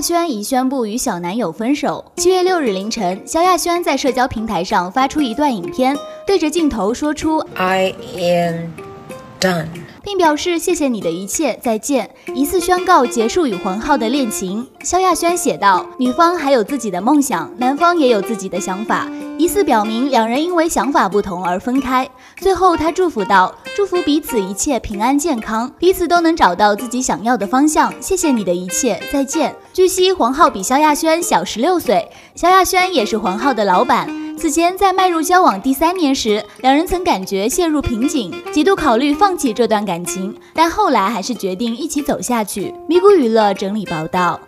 亚轩已宣布与小男友分手。7月6日凌晨，萧亚轩在社交平台上发出一段影片，对着镜头说出 I am done， 并表示谢谢你的一切，再见，一次宣告结束与黄浩的恋情。萧亚轩写道，女方还有自己的梦想，男方也有自己的想法，疑似表明两人因为想法不同而分开。最后他祝福道，祝福彼此一切平安健康，彼此都能找到自己想要的方向，谢谢你的一切，再见。据悉，黄浩比萧亚轩小16岁，萧亚轩也是黄浩的老板。此前在迈入交往第3年时，两人曾感觉陷入瓶颈，几度考虑放弃这段感情，但后来还是决定一起走下去。咪咕娱乐整理报道。